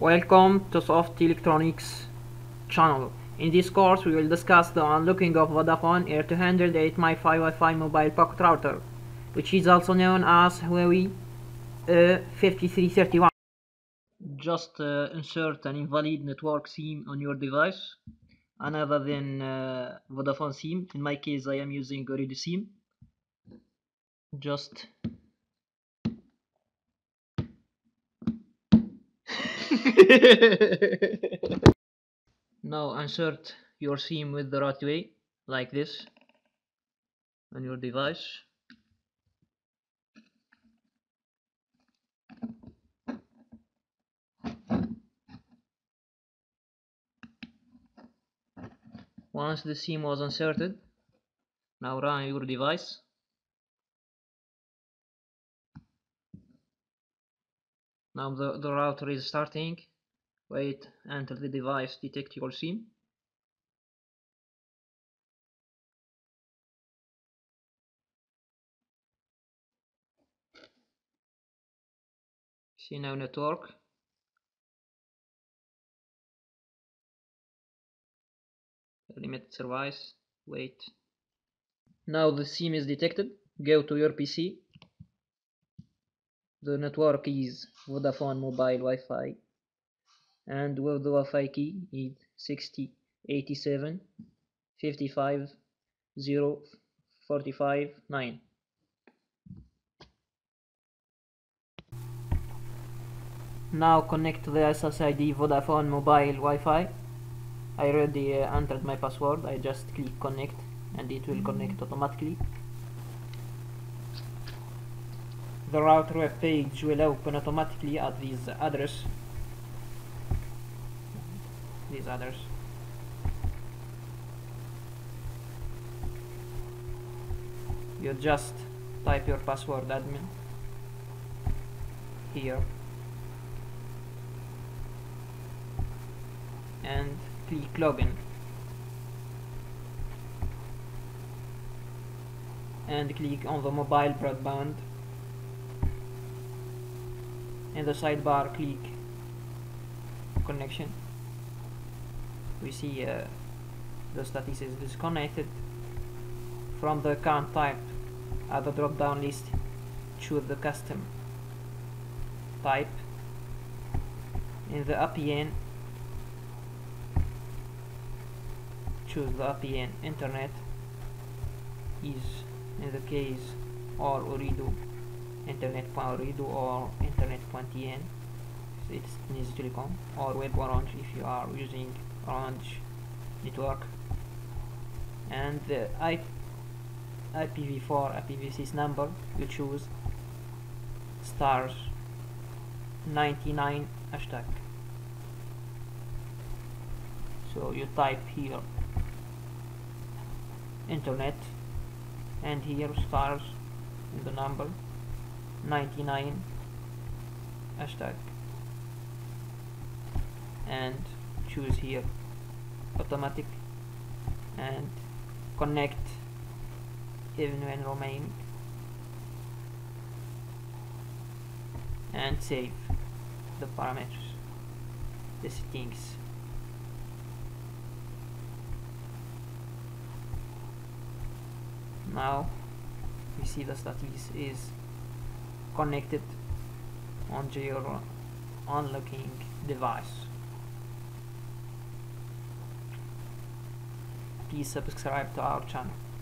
Welcome to Soft Electronics channel. In this course we will discuss the unlocking of Vodafone R208 Mi5 Wi-Fi mobile pocket router, which is also known as Huawei E5331. Just insert an invalid network SIM on your device, another than Vodafone SIM. In my case I am using ooredoo SIM. Just now insert your SIM with the right way, like this, on your device. Once the SIM was inserted, now run your device. Now the router is starting. Wait until the device detects your SIM. See now network. Limit service. Wait. Now the SIM is detected. Go to your PC. The network is Vodafone mobile Wi-Fi, and with the Wi-Fi key is 6087 55 0 45 9. Now connect the SSID Vodafone mobile Wi-Fi. I already entered my password. I just click connect and it will connect automatically. The router web page will open automatically at this address. You just type your password admin here and click login and click on the mobile broadband. In the sidebar, click connection. We see the status is disconnected. From the account type at the drop down list, choose the custom type. In the APN, choose the APN internet, is in the case or ooredoo. Internet.ooredoo or internet.tn, it's Tunisie Telecom, or web Orange if you are using Orange network. And the IPv4 IPv6 number, you choose *99 hashtag. So you type here internet and here stars in the number 99 hashtag, and choose here automatic and connect even when roaming and save the parameters, the settings. Now we see the status is connected onto your unlocking device. Please subscribe to our channel.